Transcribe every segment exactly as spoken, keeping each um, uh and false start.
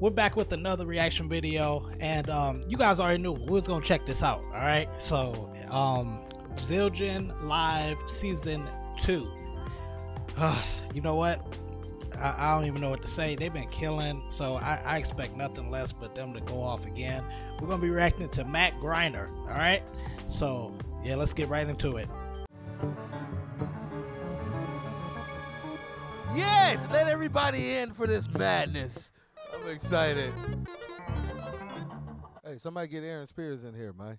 we're back with another reaction video, and um, you guys already knew we was gonna check this out. All right, so um, Zildjian Live Season Two. Uh, you know what? I, I don't even know what to say. They've been killing, so I, I expect nothing less but them to go off again. We're gonna be reacting to Matt Greiner. All right, so yeah, let's get right into it. Yes, let everybody in for this madness. I'm excited. Hey, somebody get Aaron Spears in here, Mike.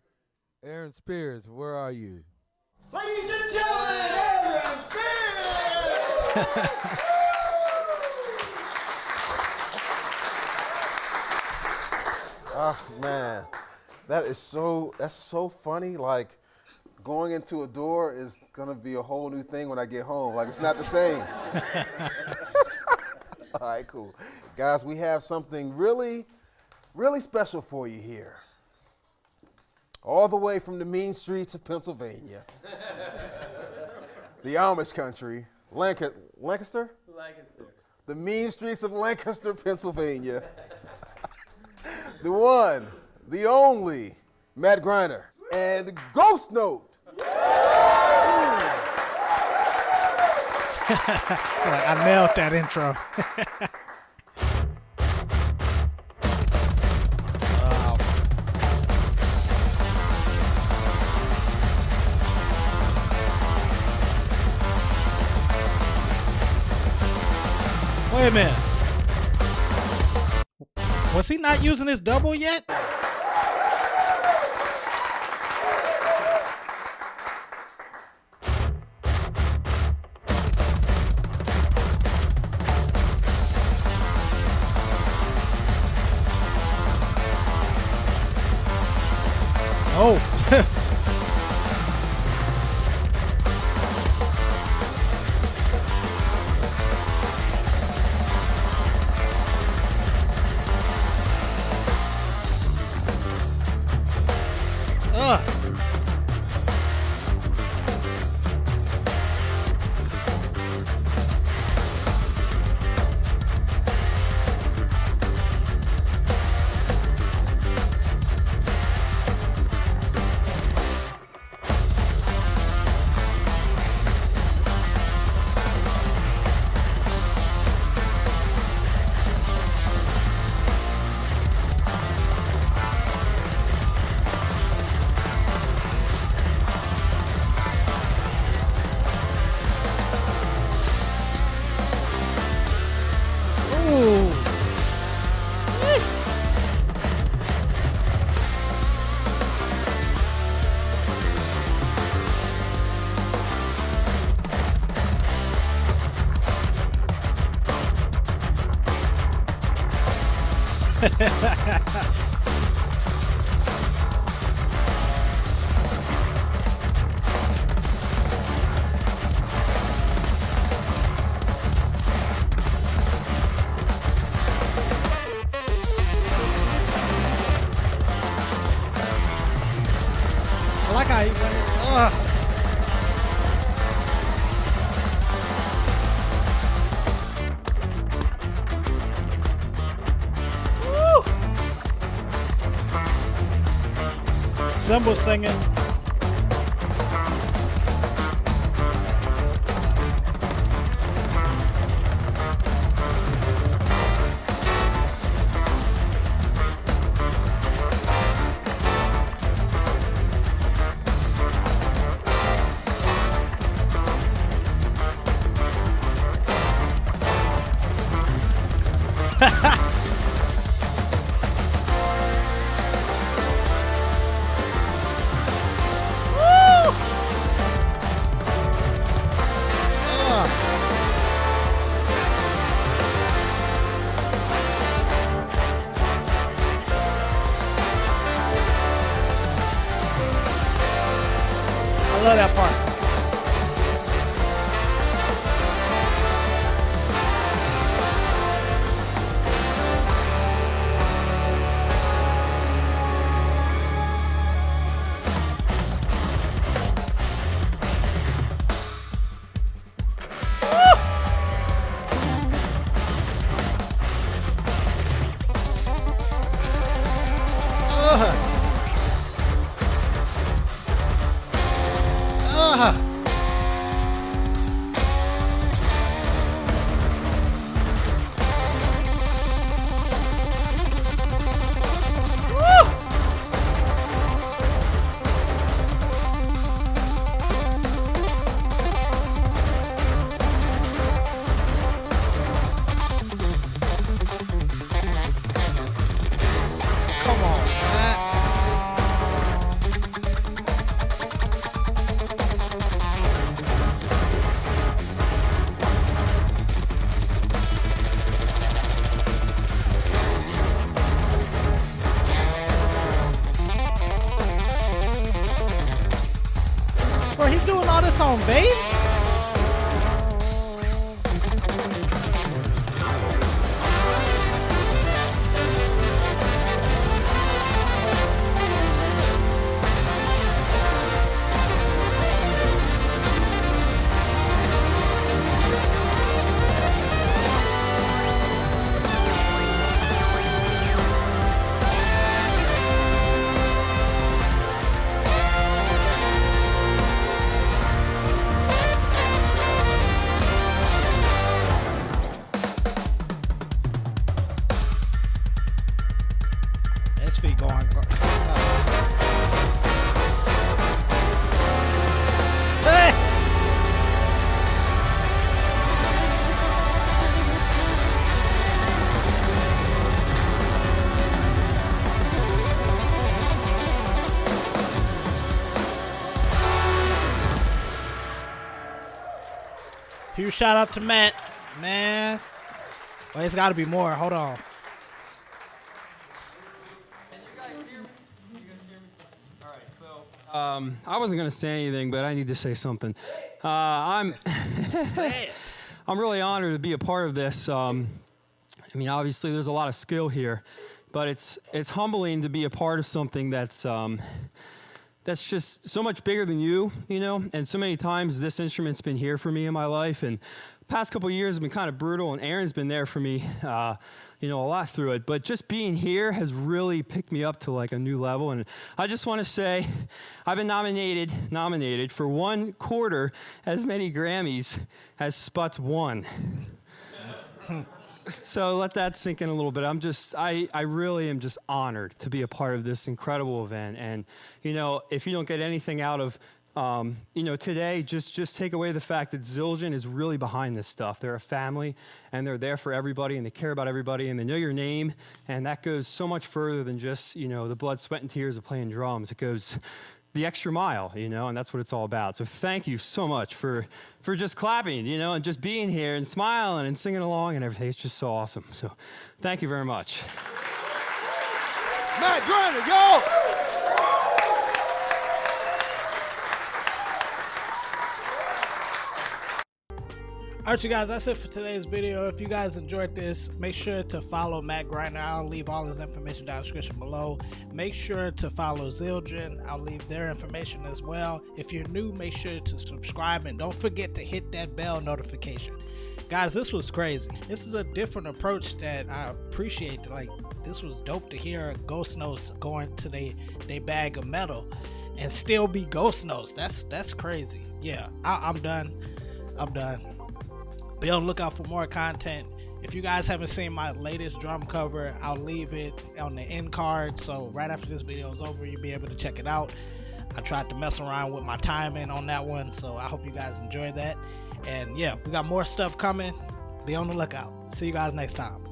Aaron Spears, where are you? Ladies and gentlemen, Aaron Spears! Oh, man. That is so, that's so funny. Like, going into a door is gonna be a whole new thing when I get home. Like, it's not the same. All right, cool. Guys, we have something really, really special for you here. All the way from the mean streets of Pennsylvania, the Amish country, Lanca Lancaster? Lancaster. The mean streets of Lancaster, Pennsylvania. The one, the only, Matt Greiner and Ghost Note. I nailed that intro. Wow. Wait a minute. Was he not using his double yet? Oh. Ugh. I like how he went. Ugh. Cymbal singing. I love that part. on, babe. Huge shout out to Matt, man. Well, it's got to be more. Hold on. Um, I wasn't going to say anything, but I need to say something. Uh, I'm I'm really honored to be a part of this. Um, I mean, obviously, there's a lot of skill here, but it's it's humbling to be a part of something that's um, that's just so much bigger than you, you know. And so many times, this instrument's been here for me in my life, and past couple of years have been kind of brutal, and Aaron's been there for me, uh, you know, a lot through it. But just being here has really picked me up to like a new level. And I just want to say, I've been nominated, nominated for one quarter as many Grammys as Sputts won. So let that sink in a little bit. I'm just, I, I really am just honored to be a part of this incredible event. And you know, if you don't get anything out of Um, you know, today, just just take away the fact that Zildjian is really behind this stuff. They're a family, and they're there for everybody, and they care about everybody, and they know your name, and that goes so much further than just, you know, the blood, sweat, and tears of playing drums. It goes the extra mile, you know, and that's what it's all about. So thank you so much for, for just clapping, you know, and just being here and smiling and singing along and everything. It's just so awesome. So thank you very much. Matt Greiner, yo! Alright, you guys, that's it for today's video. If you guys enjoyed this, make sure to follow Matt Greiner. I'll leave all his information down in the description below. Make sure to follow Zildjian. I'll leave their information as well. If you're new, make sure to subscribe, and don't forget to hit that bell notification. Guys, this was crazy. This is a different approach that I appreciate. Like, this was dope to hear Ghost Notes going to they, they bag of metal and still be Ghost Notes. That's, that's crazy. Yeah, I, I'm done. I'm done. Be on the lookout for more content. If you guys haven't seen my latest drum cover, I'll leave it on the end card. So right after this video is over, you'll be able to check it out. I tried to mess around with my timing on that one, so I hope you guys enjoy that. And yeah, we got more stuff coming. Be on the lookout. See you guys next time.